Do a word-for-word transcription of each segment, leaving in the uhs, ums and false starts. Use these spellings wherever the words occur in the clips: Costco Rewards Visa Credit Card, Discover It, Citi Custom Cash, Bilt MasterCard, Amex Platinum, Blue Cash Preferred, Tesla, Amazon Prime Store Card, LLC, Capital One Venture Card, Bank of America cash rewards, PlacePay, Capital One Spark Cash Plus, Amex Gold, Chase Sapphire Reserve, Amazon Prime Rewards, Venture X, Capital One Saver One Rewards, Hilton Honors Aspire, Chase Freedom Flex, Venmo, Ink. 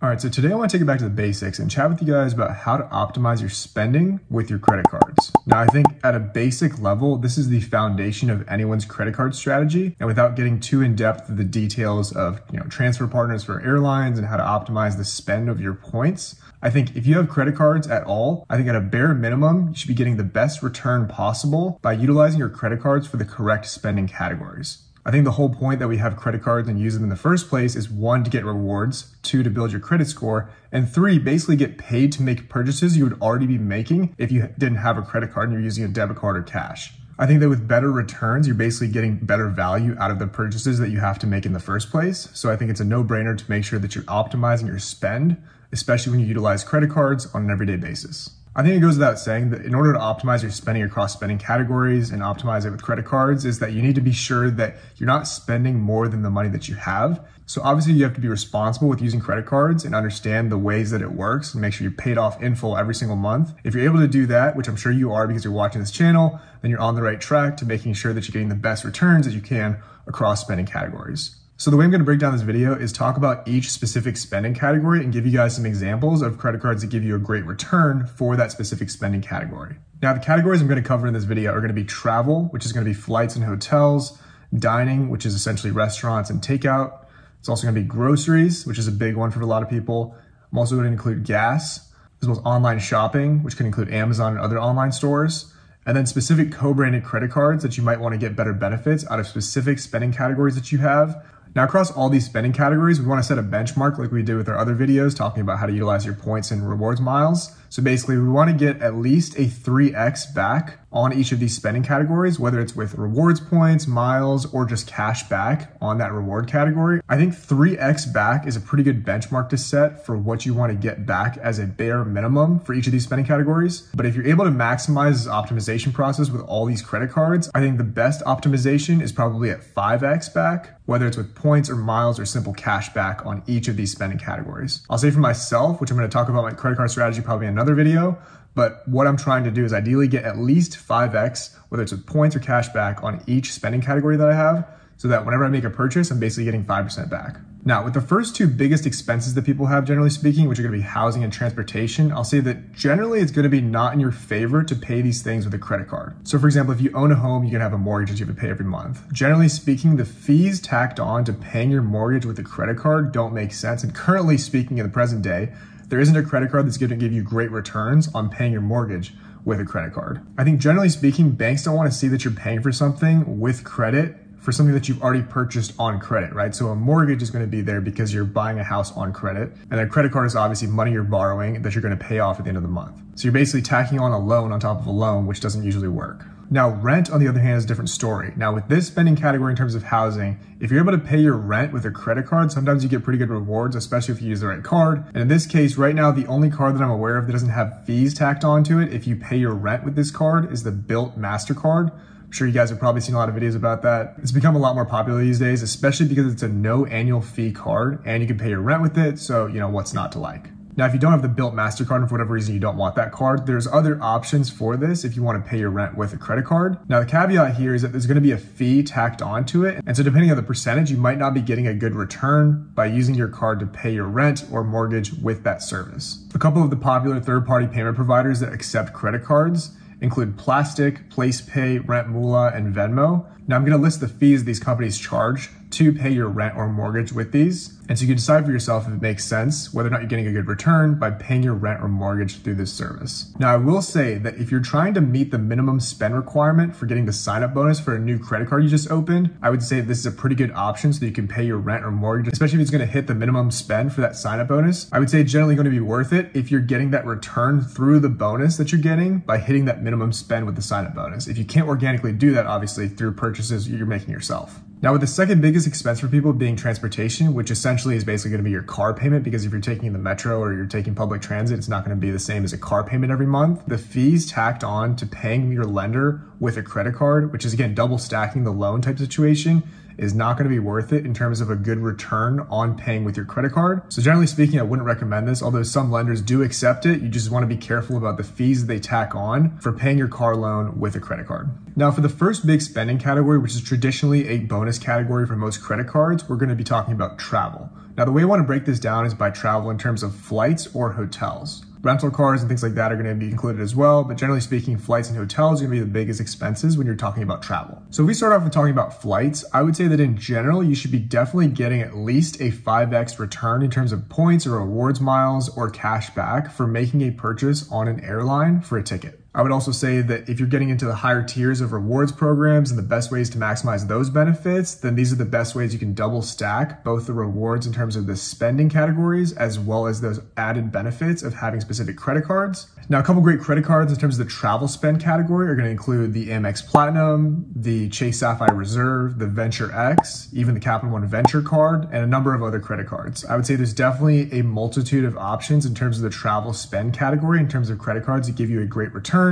All right, so today I want to take it back to the basics and chat with you guys about how to optimize your spending with your credit cards. Now, I think at a basic level, this is the foundation of anyone's credit card strategy. And without getting too in-depth the details of, you know, transfer partners for airlines and how to optimize the spend of your points, I think if you have credit cards at all, I think at a bare minimum, you should be getting the best return possible by utilizing your credit cards for the correct spending categories. I think the whole point that we have credit cards and use them in the first place is one, to get rewards, two, to build your credit score, and three, basically get paid to make purchases you would already be making if you didn't have a credit card and you're using a debit card or cash. I think that with better returns, you're basically getting better value out of the purchases that you have to make in the first place. So I think it's a no-brainer to make sure that you're optimizing your spend, especially when you utilize credit cards on an everyday basis. I think it goes without saying that in order to optimize your spending across spending categories and optimize it with credit cards is that you need to be sure that you're not spending more than the money that you have. So obviously you have to be responsible with using credit cards and understand the ways that it works and make sure you're paid off in full every single month. If you're able to do that, which I'm sure you are because you're watching this channel, then you're on the right track to making sure that you're getting the best returns that you can across spending categories. So the way I'm going to break down this video is talk about each specific spending category and give you guys some examples of credit cards that give you a great return for that specific spending category. Now, the categories I'm going to cover in this video are going to be travel, which is going to be flights and hotels, dining, which is essentially restaurants and takeout. It's also going to be groceries, which is a big one for a lot of people. I'm also going to include gas, as well as online shopping, which can include Amazon and other online stores. And then specific co-branded credit cards that you might want to get better benefits out of specific spending categories that you have. Now, across all these spending categories, we want to set a benchmark like we did with our other videos talking about how to utilize your points and rewards miles. So basically, we want to get at least a three X back on each of these spending categories, whether it's with rewards points, miles, or just cash back on that reward category. I think three X back is a pretty good benchmark to set for what you want to get back as a bare minimum for each of these spending categories. But if you're able to maximize this optimization process with all these credit cards, I think the best optimization is probably at five X back, whether it's with points or miles or simple cash back on each of these spending categories. I'll say for myself, which I'm going to talk about my credit card strategy probably in another video, but what I'm trying to do is ideally get at least five X, whether it's with points or cash back on each spending category that I have, so that whenever I make a purchase, I'm basically getting five percent back. Now, with the first two biggest expenses that people have, generally speaking, which are going to be housing and transportation, I'll say that generally it's going to be not in your favor to pay these things with a credit card. So for example, if you own a home, you can have a mortgage that you have to pay every month. Generally speaking, the fees tacked on to paying your mortgage with a credit card don't make sense. And currently speaking, in the present day, there isn't a credit card that's going to give you great returns on paying your mortgage with a credit card. I think generally speaking, banks don't want to see that you're paying for something with credit for something that you've already purchased on credit, right? So a mortgage is going to be there because you're buying a house on credit, and a credit card is obviously money you're borrowing that you're going to pay off at the end of the month. So you're basically tacking on a loan on top of a loan, which doesn't usually work. Now, rent, on the other hand, is a different story. Now, with this spending category in terms of housing, if you're able to pay your rent with a credit card, sometimes you get pretty good rewards, especially if you use the right card. And in this case, right now, the only card that I'm aware of that doesn't have fees tacked onto it if you pay your rent with this card is the Bilt MasterCard. I'm sure you guys have probably seen a lot of videos about that. It's become a lot more popular these days, especially because it's a no annual fee card and you can pay your rent with it. So, you know, what's not to like? Now, if you don't have the Bilt MasterCard and for whatever reason you don't want that card, there's other options for this if you want to pay your rent with a credit card. Now, the caveat here is that there's going to be a fee tacked onto it. And so depending on the percentage, you might not be getting a good return by using your card to pay your rent or mortgage with that service. A couple of the popular third-party payment providers that accept credit cards include Plastic, PlacePay, Rentmula, and Venmo. Now, I'm going to list the fees these companies charge to pay your rent or mortgage with these. And so you can decide for yourself if it makes sense, whether or not you're getting a good return by paying your rent or mortgage through this service. Now, I will say that if you're trying to meet the minimum spend requirement for getting the sign-up bonus for a new credit card you just opened, I would say this is a pretty good option so that you can pay your rent or mortgage, especially if it's going to hit the minimum spend for that sign-up bonus. I would say it's generally going to be worth it if you're getting that return through the bonus that you're getting by hitting that minimum spend with the sign-up bonus. If you can't organically do that, obviously, through purchases you're making yourself. Now, with the second biggest expense for people being transportation, which essentially is basically going to be your car payment, because if you're taking the metro or you're taking public transit, it's not going to be the same as a car payment every month. The fees tacked on to paying your lender with a credit card, which is again double stacking the loan type situation, is not going to be worth it in terms of a good return on paying with your credit card. So generally speaking, I wouldn't recommend this, although some lenders do accept it. You just want to be careful about the fees they tack on for paying your car loan with a credit card. Now, for the first big spending category, which is traditionally a bonus category for most credit cards, we're going to be talking about travel. Now, the way I want to break this down is by travel in terms of flights or hotels. Rental cars and things like that are going to be included as well, but generally speaking, flights and hotels are going to be the biggest expenses when you're talking about travel. So if we start off with talking about flights, I would say that in general, you should be definitely getting at least a five X return in terms of points or rewards miles or cash back for making a purchase on an airline for a ticket. I would also say that if you're getting into the higher tiers of rewards programs and the best ways to maximize those benefits, then these are the best ways you can double stack both the rewards in terms of the spending categories as well as those added benefits of having specific credit cards. Now, a couple great credit cards in terms of the travel spend category are going to include the Amex Platinum, the Chase Sapphire Reserve, the Venture X, even the Capital One Venture Card, and a number of other credit cards. I would say there's definitely a multitude of options in terms of the travel spend category in terms of credit cards that give you a great return.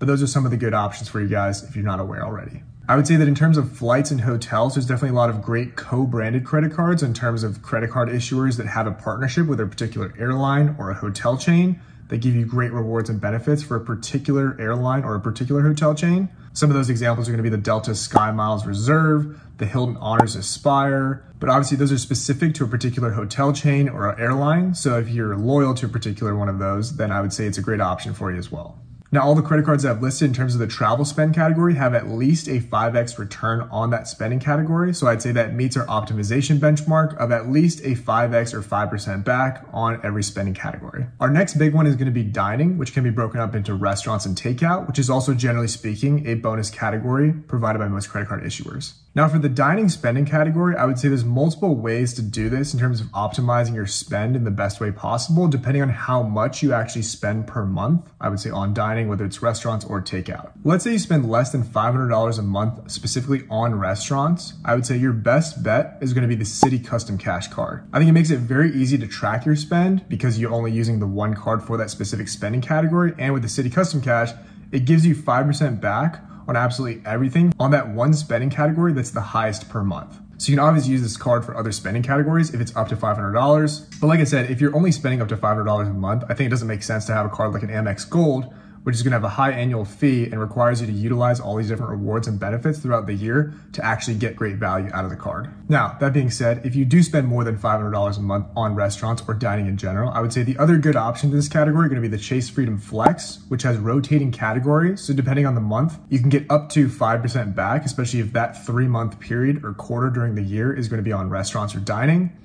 But those are some of the good options for you guys if you're not aware already. I would say that in terms of flights and hotels, there's definitely a lot of great co-branded credit cards in terms of credit card issuers that have a partnership with a particular airline or a hotel chain that give you great rewards and benefits for a particular airline or a particular hotel chain. Some of those examples are going to be the Delta SkyMiles Reserve, the Hilton Honors Aspire, but obviously those are specific to a particular hotel chain or an airline. So if you're loyal to a particular one of those, then I would say it's a great option for you as well. Now, all the credit cards that I've listed in terms of the travel spend category have at least a five X return on that spending category. So I'd say that meets our optimization benchmark of at least a five X or five percent back on every spending category. Our next big one is going to be dining, which can be broken up into restaurants and takeout, which is also generally speaking a bonus category provided by most credit card issuers. Now, for the dining spending category, I would say there's multiple ways to do this in terms of optimizing your spend in the best way possible, depending on how much you actually spend per month, I would say, on dining, whether it's restaurants or takeout. Let's say you spend less than five hundred dollars a month specifically on restaurants. I would say your best bet is going to be the Citi Custom Cash card. I think it makes it very easy to track your spend because you're only using the one card for that specific spending category. And with the Citi Custom Cash, it gives you five percent back on absolutely everything on that one spending category that's the highest per month. So you can obviously use this card for other spending categories if it's up to five hundred dollars. But like I said, if you're only spending up to five hundred dollars a month, I think it doesn't make sense to have a card like an Amex Gold, which is gonna have a high annual fee and requires you to utilize all these different rewards and benefits throughout the year to actually get great value out of the card. Now, that being said, if you do spend more than five hundred dollars a month on restaurants or dining in general, I would say the other good option in this category are gonna be the Chase Freedom Flex, which has rotating categories. So depending on the month, you can get up to five percent back, especially if that three month period or quarter during the year is gonna be on restaurants or dining.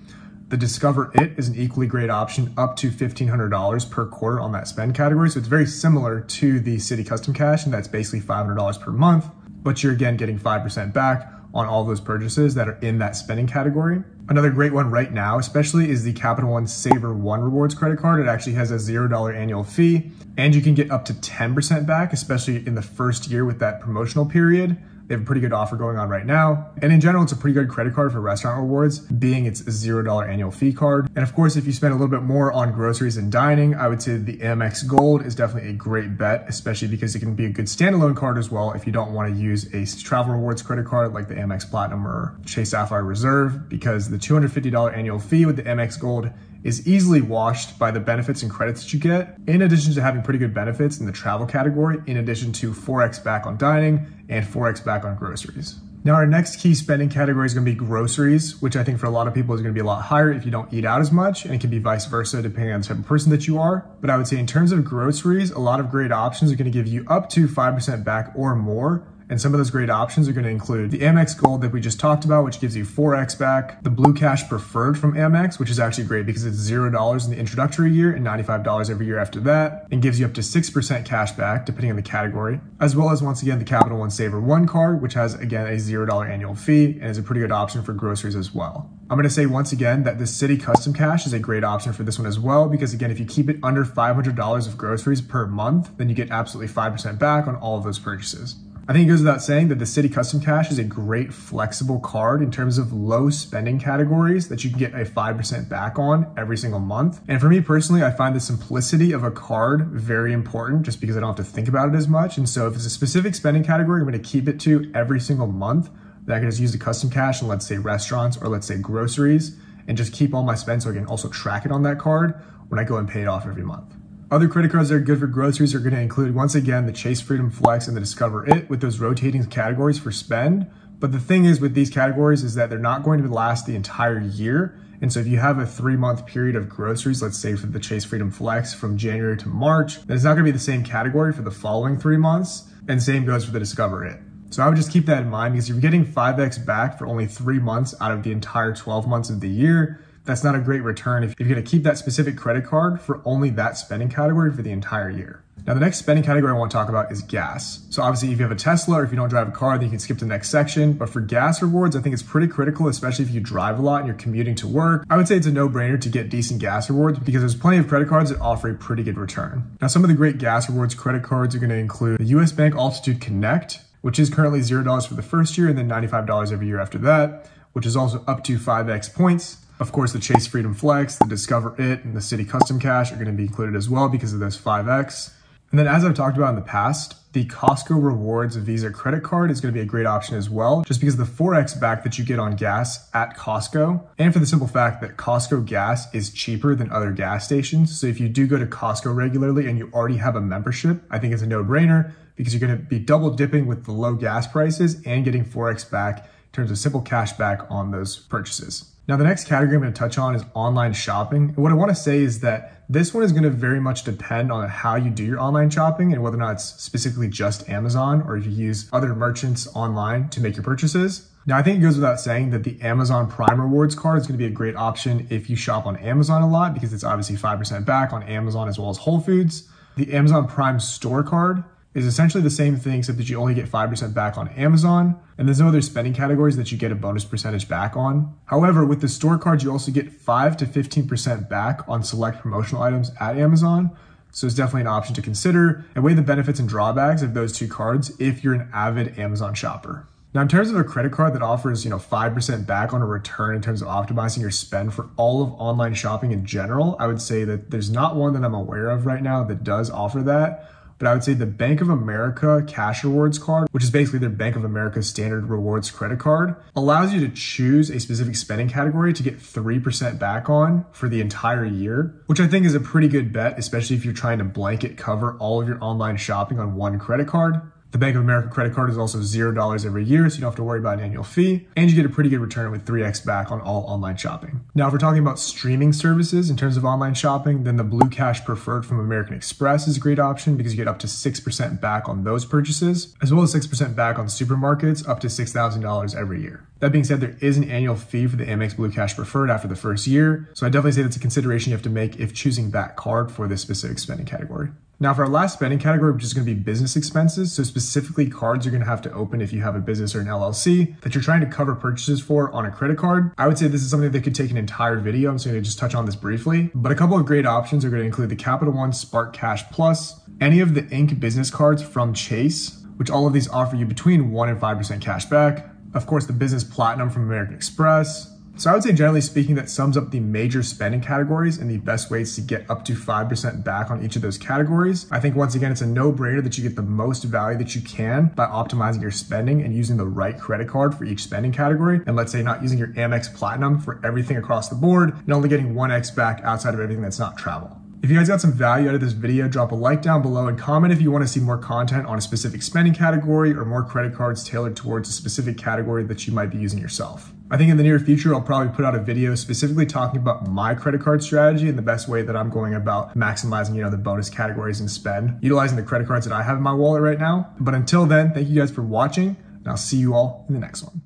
The Discover It is an equally great option, up to fifteen hundred dollars per quarter on that spend category. So it's very similar to the Citi Custom Cash, and that's basically five hundred dollars per month, but you're again getting five percent back on all those purchases that are in that spending category. Another great one right now, especially, is the Capital One Saver One Rewards credit card. It actually has a zero dollar annual fee, and you can get up to ten percent back, especially in the first year with that promotional period. They have a pretty good offer going on right now. And in general, it's a pretty good credit card for restaurant rewards, being it's a zero dollar annual fee card. And of course, if you spend a little bit more on groceries and dining, I would say the Amex Gold is definitely a great bet, especially because it can be a good standalone card as well if you don't want to use a travel rewards credit card like the Amex Platinum or Chase Sapphire Reserve, because the two hundred fifty dollar annual fee with the Amex Gold is easily washed by the benefits and credits that you get, in addition to having pretty good benefits in the travel category, in addition to four X back on dining and four X back on groceries. Now, our next key spending category is going to be groceries, which I think for a lot of people is going to be a lot higher if you don't eat out as much, and it can be vice versa depending on the type of person that you are. But I would say in terms of groceries, a lot of great options are going to give you up to five percent back or more. And some of those great options are going to include the Amex Gold that we just talked about, which gives you four X back, the Blue Cash Preferred from Amex, which is actually great because it's zero dollars in the introductory year and ninety-five dollars every year after that, and gives you up to six percent cash back, depending on the category, as well as, once again, the Capital One Saver One card, which has, again, a zero dollar annual fee and is a pretty good option for groceries as well. I'm going to say once again that the Citi Custom Cash is a great option for this one as well, because again, if you keep it under five hundred dollars of groceries per month, then you get absolutely five percent back on all of those purchases. I think it goes without saying that the Citi Custom Cash is a great flexible card in terms of low spending categories that you can get a five percent back on every single month. And for me personally, I find the simplicity of a card very important just because I don't have to think about it as much. And so if it's a specific spending category I'm going to keep it to every single month, then I can just use the Custom Cash and, let's say, restaurants or let's say groceries, and just keep all my spend so I can also track it on that card when I go and pay it off every month. Other credit cards that are good for groceries are going to include, once again, the Chase Freedom Flex and the Discover It, with those rotating categories for spend. But the thing is with these categories is that they're not going to last the entire year, And so if you have a three month period of groceries, let's say for the Chase Freedom Flex from January to March, then it's not gonna be the same category for the following three months. And same goes for the Discover It. So I would just keep that in mind, because if you're getting five X back for only three months out of the entire twelve months of the year, that's not a great return if you're gonna keep that specific credit card for only that spending category for the entire year. Now, the next spending category I wanna talk about is gas. So obviously if you have a Tesla or if you don't drive a car, then you can skip to the next section. But for gas rewards, I think it's pretty critical, especially if you drive a lot and you're commuting to work. I would say it's a no-brainer to get decent gas rewards, because there's plenty of credit cards that offer a pretty good return. Now, some of the great gas rewards credit cards are gonna include the U S Bank Altitude Connect, which is currently zero dollars for the first year and then ninety-five dollars every year after that, which is also up to five X points. Of course, the Chase Freedom Flex, the Discover It, and the Citi Custom Cash are gonna be included as well because of those five X. And then, as I've talked about in the past, the Costco Rewards Visa Credit Card is gonna be a great option as well, just because of the four X back that you get on gas at Costco, and for the simple fact that Costco gas is cheaper than other gas stations. So if you do go to Costco regularly and you already have a membership, I think it's a no-brainer, because you're gonna be double dipping with the low gas prices and getting four X back in terms of simple cash back on those purchases. Now, the next category I'm going to touch on is online shopping. And what I want to say is that this one is going to very much depend on how you do your online shopping and whether or not it's specifically just Amazon or if you use other merchants online to make your purchases. Now, I think it goes without saying that the Amazon Prime Rewards card is going to be a great option if you shop on Amazon a lot, because it's obviously five percent back on Amazon as well as Whole Foods. The Amazon Prime Store Card is essentially the same thing, except that you only get five percent back on Amazon, and there's no other spending categories that you get a bonus percentage back on. However, with the store card, you also get five to fifteen percent back on select promotional items at Amazon, so it's definitely an option to consider, and weigh the benefits and drawbacks of those two cards if you're an avid Amazon shopper. Now, in terms of a credit card that offers, you know, five percent back on a return in terms of optimizing your spend for all of online shopping in general, I would say that there's not one that I'm aware of right now that does offer that. But I would say the Bank of America Cash Rewards Card, which is basically their Bank of America standard rewards credit card, allows you to choose a specific spending category to get three percent back on for the entire year, which I think is a pretty good bet, especially if you're trying to blanket cover all of your online shopping on one credit card. The Bank of America credit card is also zero dollars every year, so you don't have to worry about an annual fee, and you get a pretty good return with three X back on all online shopping. Now, if we're talking about streaming services in terms of online shopping, then the Blue Cash Preferred from American Express is a great option, because you get up to six percent back on those purchases, as well as six percent back on supermarkets up to six thousand dollars every year. That being said, there is an annual fee for the Amex Blue Cash Preferred after the first year, so I definitely say that's a consideration you have to make if choosing that card for this specific spending category. Now, for our last spending category, which is going to be business expenses, so specifically cards you're going to have to open if you have a business or an L L C that you're trying to cover purchases for on a credit card, I would say this is something that could take an entire video. I'm just going to just touch on this briefly, but a couple of great options are going to include the Capital One Spark Cash Plus, any of the Ink business cards from Chase, which all of these offer you between one and five percent cash back. Of course, the Business Platinum from American Express. So I would say, generally speaking, that sums up the major spending categories and the best ways to get up to five percent back on each of those categories. I think, once again, it's a no-brainer that you get the most value that you can by optimizing your spending and using the right credit card for each spending category. And let's say not using your Amex Platinum for everything across the board and only getting one X back outside of everything that's not travel. If you guys got some value out of this video, drop a like down below and comment if you want to see more content on a specific spending category or more credit cards tailored towards a specific category that you might be using yourself. I think in the near future, I'll probably put out a video specifically talking about my credit card strategy and the best way that I'm going about maximizing, you know, the bonus categories and spend, utilizing the credit cards that I have in my wallet right now. But until then, thank you guys for watching, and I'll see you all in the next one.